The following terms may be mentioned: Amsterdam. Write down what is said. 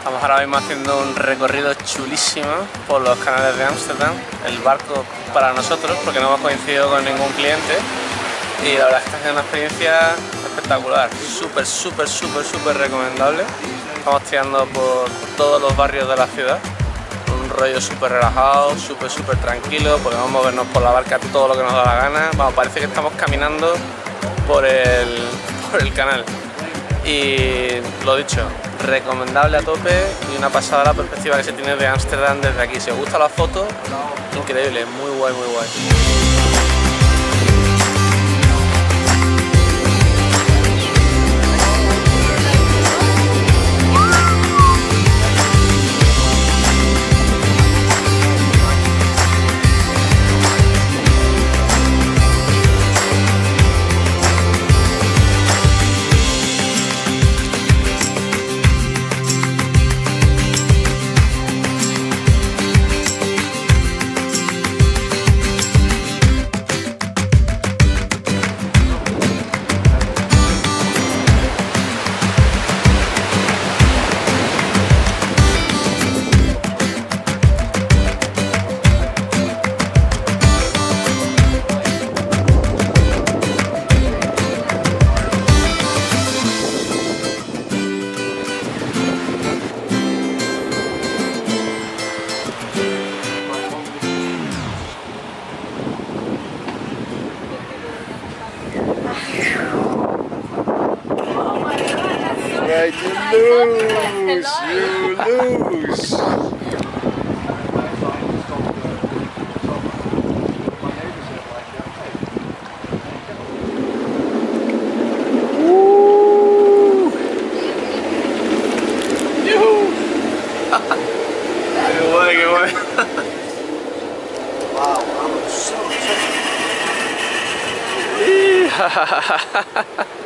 Estamos ahora mismo haciendo un recorrido chulísimo por los canales de Amsterdam, el barco para nosotros, porque no hemos coincidido con ningún cliente, y la verdad es que está siendo una experiencia espectacular, súper recomendable. Estamos tirando por todos los barrios de la ciudad, un rollo súper relajado, súper tranquilo, podemos movernos por la barca todo lo que nos da la gana. Vamos, parece que estamos caminando por el canal. Y lo dicho, recomendable a tope y una pasada la perspectiva que se tiene de Ámsterdam desde aquí. Si os gusta la foto, increíble, muy guay. Right, you lose! Woo! Yoo-hoo! Qué guay. Wow, I'm so excited.